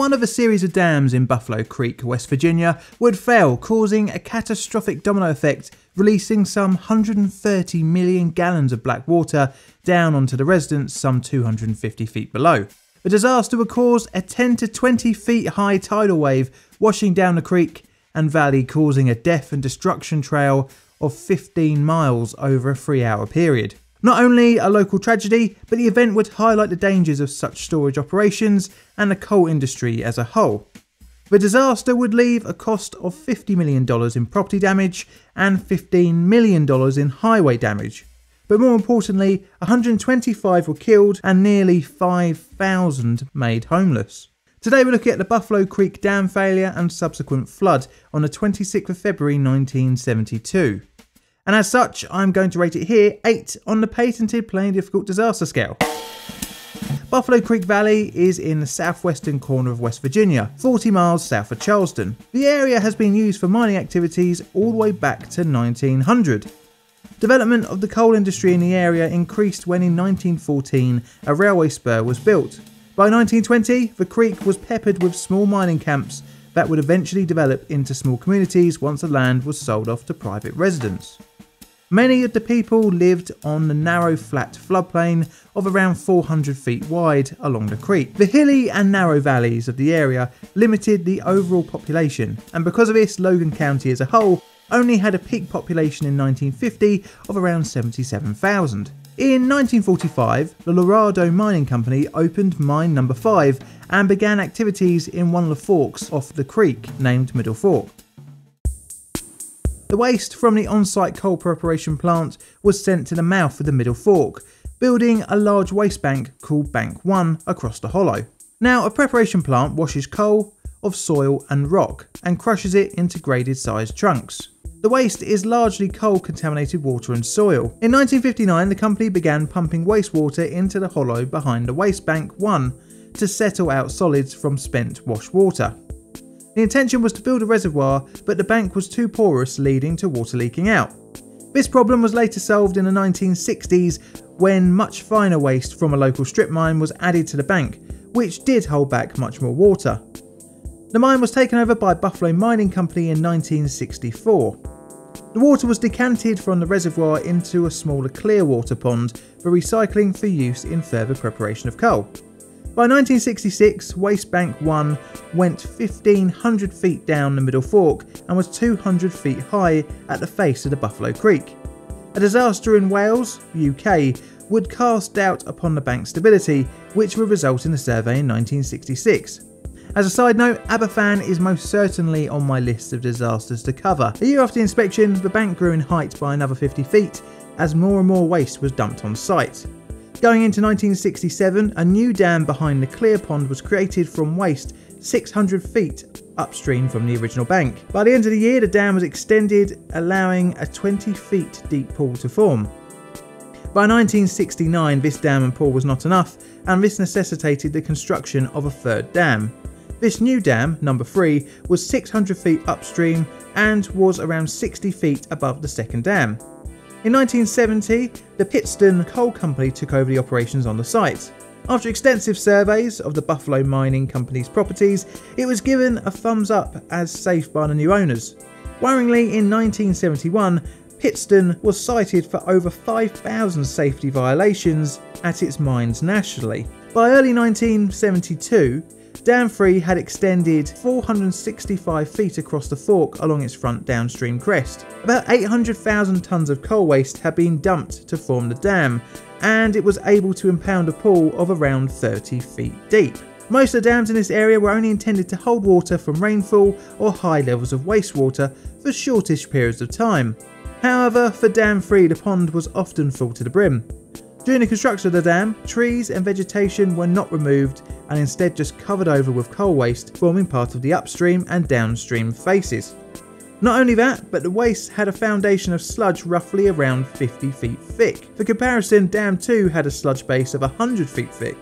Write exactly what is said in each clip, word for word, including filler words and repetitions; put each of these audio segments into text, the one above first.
one of a series of dams in Buffalo Creek, West Virginia, would fail, causing a catastrophic domino effect, releasing some one hundred thirty million gallons of black water down onto the residents some two hundred fifty feet below. The disaster would cause a ten to twenty feet high tidal wave washing down the creek and valley, causing a death and destruction trail of fifteen miles over a three-hour period. Not only a local tragedy, but the event would highlight the dangers of such storage operations and the coal industry as a whole. The disaster would leave a cost of fifty million dollars in property damage and fifteen million dollars in highway damage. But more importantly, one hundred twenty-five were killed and nearly five thousand made homeless. Today we're looking at the Buffalo Creek dam failure and subsequent flood on the twenty-sixth of February nineteen seventy-two. And as such, I'm going to rate it here eight on the patented Plain Difficult disaster scale. Buffalo Creek Valley is in the southwestern corner of West Virginia, forty miles south of Charleston. The area has been used for mining activities all the way back to nineteen hundred. Development of the coal industry in the area increased when in nineteen fourteen a railway spur was built. By nineteen twenty, the creek was peppered with small mining camps that would eventually develop into small communities once the land was sold off to private residents. Many of the people lived on the narrow flat floodplain of around four hundred feet wide along the creek. The hilly and narrow valleys of the area limited the overall population, and because of this, Logan County as a whole only had a peak population in nineteen fifty of around seventy-seven thousand. In nineteen forty-five, the Lorado Mining Company opened mine number five and began activities in one of the forks off the creek, named Middle Fork. The waste from the on-site coal preparation plant was sent to the mouth of the Middle Fork, building a large waste bank called Bank one across the hollow. Now, a preparation plant washes coal of soil and rock and crushes it into graded-sized chunks. The waste is largely coal-contaminated water and soil. In nineteen fifty-nine, the company began pumping wastewater into the hollow behind the waste bank one to settle out solids from spent wash water. The intention was to build a reservoir, but the bank was too porous, leading to water leaking out. This problem was later solved in the nineteen sixties when much finer waste from a local strip mine was added to the bank, which did hold back much more water. The mine was taken over by Buffalo Mining Company in nineteen sixty-four. The water was decanted from the reservoir into a smaller clear water pond for recycling for use in further preparation of coal. By nineteen sixty-six, Waste Bank one went fifteen hundred feet down the Middle Fork and was two hundred feet high at the face of the Buffalo Creek. A disaster in Wales, U K, would cast doubt upon the bank's stability, which would result in a survey in nineteen sixty-six. As a side note, Aberfan is most certainly on my list of disasters to cover. A year after the inspection, the bank grew in height by another fifty feet as more and more waste was dumped on site. Going into nineteen sixty-seven, a new dam behind the clear pond was created from waste six hundred feet upstream from the original bank. By the end of the year, the dam was extended, allowing a twenty feet deep pool to form. By nineteen sixty-nine, this dam and pool was not enough, and this necessitated the construction of a third dam. This new dam, number three, was six hundred feet upstream and was around sixty feet above the second dam. In nineteen seventy, the Pittston Coal Company took over the operations on the site. After extensive surveys of the Buffalo Mining Company's properties, it was given a thumbs up as safe by the new owners. Worryingly, in nineteen seventy-one, Pittston was cited for over five thousand safety violations at its mines nationally. By early nineteen seventy-two, Dam three had extended four hundred sixty-five feet across the fork along its front downstream crest. About eight hundred thousand tonnes of coal waste had been dumped to form the dam, and it was able to impound a pool of around thirty feet deep. Most of the dams in this area were only intended to hold water from rainfall or high levels of wastewater for shortish periods of time. However, for Dam three, the pond was often full to the brim. During the construction of the dam, trees and vegetation were not removed and instead just covered over with coal waste, forming part of the upstream and downstream faces. Not only that, but the waste had a foundation of sludge roughly around fifty feet thick. For comparison, Dam two had a sludge base of one hundred feet thick.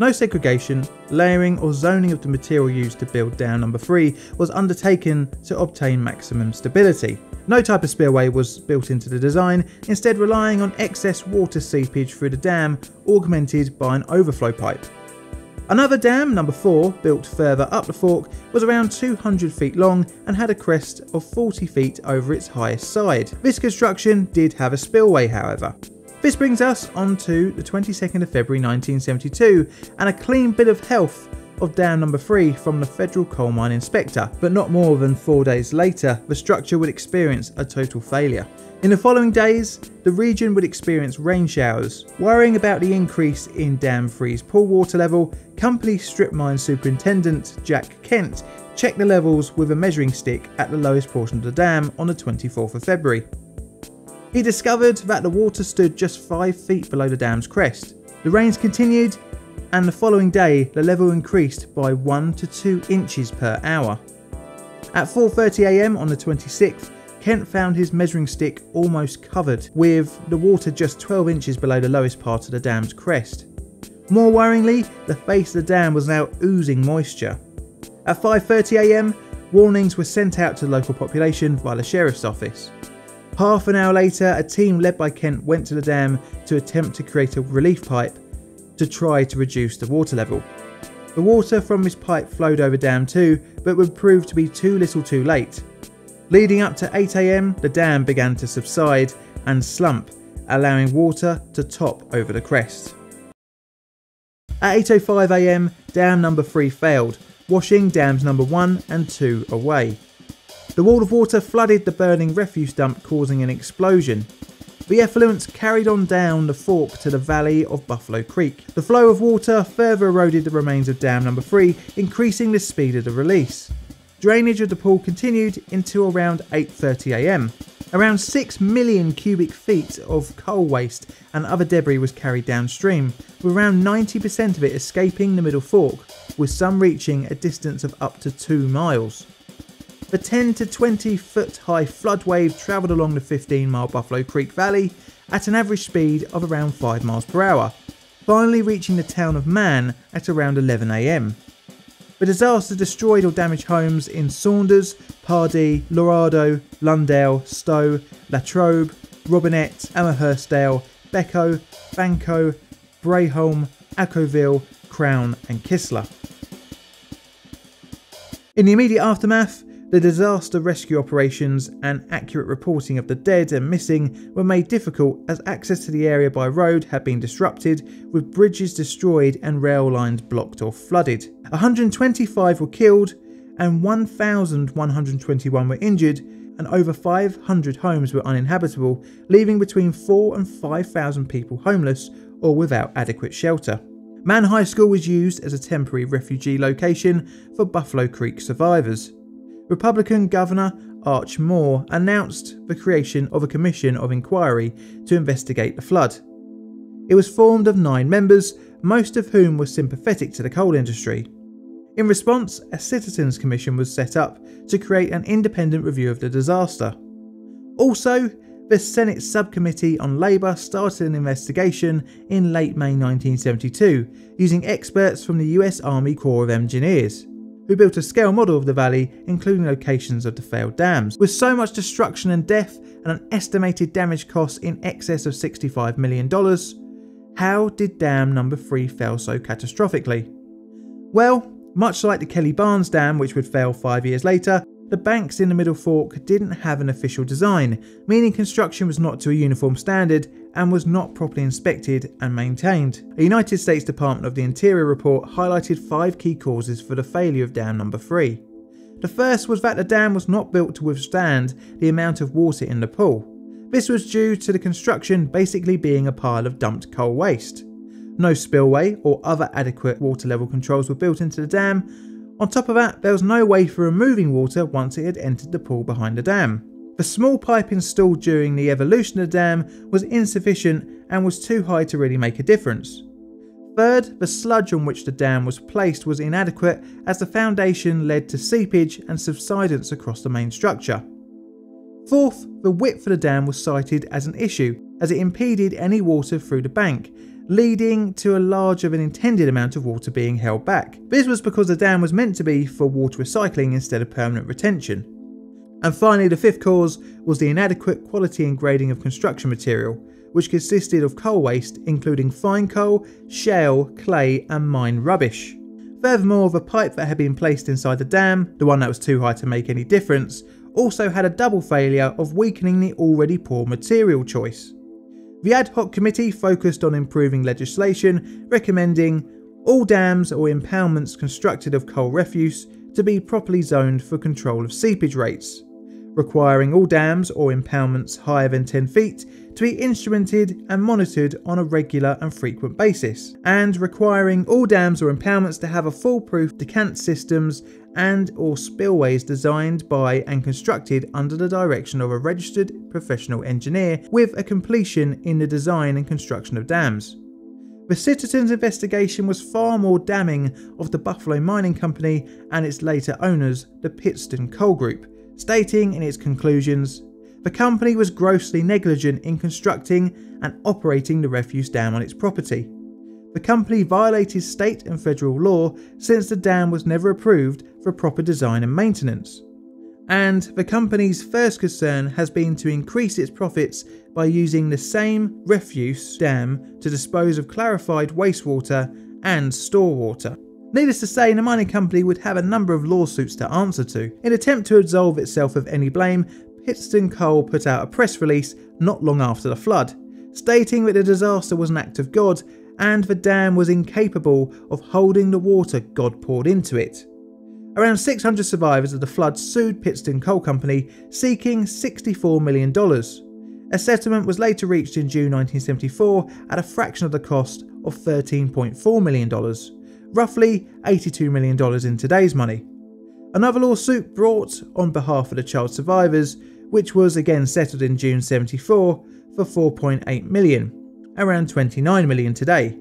No segregation, layering or zoning of the material used to build Dam number three was undertaken to obtain maximum stability. No type of spillway was built into the design, instead relying on excess water seepage through the dam augmented by an overflow pipe. Another dam, number four, built further up the fork, was around two hundred feet long and had a crest of forty feet over its highest side. This construction did have a spillway, however. This brings us on to the twenty-second of February nineteen seventy-two and a clean bit of health of dam number three from the Federal Coal Mine Inspector, but not more than four days later the structure would experience a total failure. In the following days the region would experience rain showers. Worrying about the increase in Dam three's pool water level, company strip mine superintendent Jack Kent checked the levels with a measuring stick at the lowest portion of the dam on the twenty-fourth of February. He discovered that the water stood just five feet below the dam's crest. The rains continued, and the following day the level increased by one to two inches per hour. At four thirty a m on the twenty-sixth, Kent found his measuring stick almost covered, with the water just twelve inches below the lowest part of the dam's crest. More worryingly, the face of the dam was now oozing moisture. At five thirty a m, warnings were sent out to the local population by the sheriff's office. Half an hour later, a team led by Kent went to the dam to attempt to create a relief pipe to try to reduce the water level. The water from this pipe flowed over dam two, but would prove to be too little too late. Leading up to eight a m, the dam began to subside and slump, allowing water to top over the crest. At eight oh five a m, dam number three failed, washing dams number one and two away. The wall of water flooded the burning refuse dump, causing an explosion. The effluents carried on down the fork to the valley of Buffalo Creek. The flow of water further eroded the remains of dam number three, increasing the speed of the release. Drainage of the pool continued until around eight thirty a m. Around six million cubic feet of coal waste and other debris was carried downstream, with around ninety percent of it escaping the middle fork, with some reaching a distance of up to two miles. The ten to twenty foot high flood wave travelled along the fifteen mile Buffalo Creek Valley at an average speed of around five miles per hour, finally reaching the town of Mann at around eleven a m. The disaster destroyed or damaged homes in Saunders, Pardee, Lorado, Lundale, Stowe, Latrobe, Robinett, Amherstdale, Becco, Banco, Brayholme, Acoville, Crown and Kistler. In the immediate aftermath, the disaster rescue operations and accurate reporting of the dead and missing were made difficult, as access to the area by road had been disrupted, with bridges destroyed and rail lines blocked or flooded. one hundred twenty-five were killed and one thousand one hundred twenty-one were injured, and over five hundred homes were uninhabitable, leaving between four thousand and five thousand people homeless or without adequate shelter. Mann High School was used as a temporary refugee location for Buffalo Creek survivors. Republican Governor Arch Moore announced the creation of a commission of inquiry to investigate the flood. It was formed of nine members, most of whom were sympathetic to the coal industry. In response, a citizens commission was set up to create an independent review of the disaster. Also, the Senate Subcommittee on Labour started an investigation in late May nineteen seventy-two, using experts from the U S Army Corps of Engineers, who built a scale model of the valley, including locations of the failed dams. With so much destruction and death and an estimated damage cost in excess of sixty-five million dollars, how did dam number three fail so catastrophically? Well, much like the Kelly Barnes Dam, which would fail five years later, the banks in the middle fork didn't have an official design, meaning construction was not to a uniform standard and was not properly inspected and maintained. A United States Department of the Interior report highlighted five key causes for the failure of dam number three. The first was that the dam was not built to withstand the amount of water in the pool. This was due to the construction basically being a pile of dumped coal waste. No spillway or other adequate water level controls were built into the dam. On top of that, there was no way for removing water once it had entered the pool behind the dam. The small pipe installed during the evolution of the dam was insufficient and was too high to really make a difference. Third, the sludge on which the dam was placed was inadequate, as the foundation led to seepage and subsidence across the main structure. Fourth, the width of the dam was cited as an issue, as it impeded any water through the bank, leading to a large of an intended amount of water being held back. This was because the dam was meant to be for water recycling instead of permanent retention. And finally, the fifth cause was the inadequate quality and grading of construction material, which consisted of coal waste including fine coal, shale, clay and mine rubbish. Furthermore, the pipe that had been placed inside the dam, the one that was too high to make any difference, also had a double failure of weakening the already poor material choice. The ad hoc committee focused on improving legislation, recommending all dams or impoundments constructed of coal refuse to be properly zoned for control of seepage rates, requiring all dams or impoundments higher than ten feet to be instrumented and monitored on a regular and frequent basis, and requiring all dams or impoundments to have a foolproof decant systems and or spillways designed by and constructed under the direction of a registered professional engineer with a completion in the design and construction of dams. The Citizens' investigation was far more damning of the Buffalo Mining Company and its later owners, the Pittston Coal Group, stating in its conclusions, the company was grossly negligent in constructing and operating the refuse dam on its property. The company violated state and federal law since the dam was never approved for proper design and maintenance. And the company's first concern has been to increase its profits by using the same refuse dam to dispose of clarified wastewater and store water. Needless to say, the mining company would have a number of lawsuits to answer to. In an attempt to absolve itself of any blame, Pittston Coal put out a press release not long after the flood, stating that the disaster was an act of God and the dam was incapable of holding the water God poured into it. Around six hundred survivors of the flood sued Pittston Coal Company, seeking sixty-four million dollars. A settlement was later reached in June nineteen seventy-four at a fraction of the cost of thirteen point four million dollars. Roughly eighty-two million dollars in today's money. Another lawsuit brought on behalf of the child survivors, which was again settled in June seventy-four for four point eight million dollars, around twenty-nine million dollars today.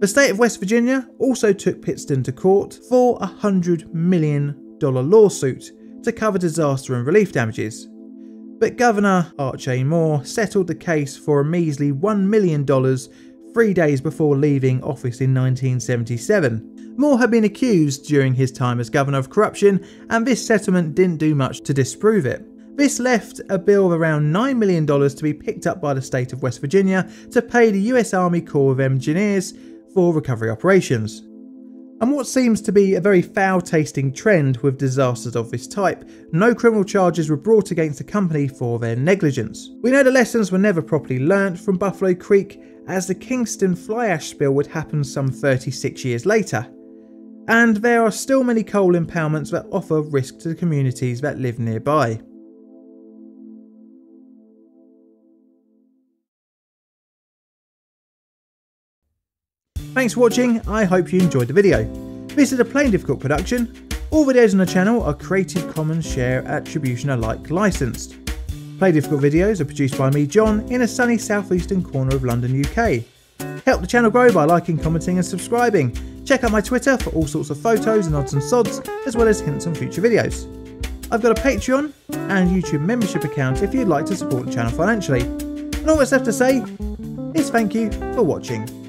The state of West Virginia also took Pittston to court for a one hundred million dollar lawsuit to cover disaster and relief damages. But Governor Arch Moore settled the case for a measly one million dollars three days before leaving office in nineteen seventy-seven. Moore had been accused during his time as governor of corruption, and this settlement didn't do much to disprove it. This left a bill of around nine million dollars to be picked up by the state of West Virginia to pay the U S Army Corps of Engineers for recovery operations. And what seems to be a very foul-tasting trend with disasters of this type, no criminal charges were brought against the company for their negligence. We know the lessons were never properly learnt from Buffalo Creek, as the Kingston fly ash spill would happen some thirty-six years later. And there are still many coal impoundments that offer risk to the communities that live nearby. Thanks for watching, I hope you enjoyed the video. This is a Plain Difficult production. All videos on the channel are Creative Commons Share Attribution Alike licensed. Plain Difficult videos are produced by me, John, in a sunny southeastern corner of London, U K. Help the channel grow by liking, commenting and subscribing. Check out my Twitter for all sorts of photos and odds and sods, as well as hints on future videos. I've got a Patreon and YouTube membership account if you'd like to support the channel financially. And all that's left to say is thank you for watching.